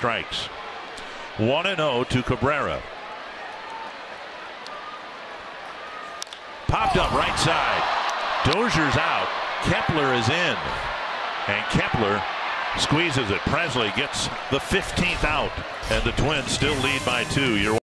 strikes. 1-0 to Cabrera. Popped up right side. Dozier's out. Kepler is in. And Kepler squeezes it. Pressly gets the 15th out. And the Twins still lead by 2.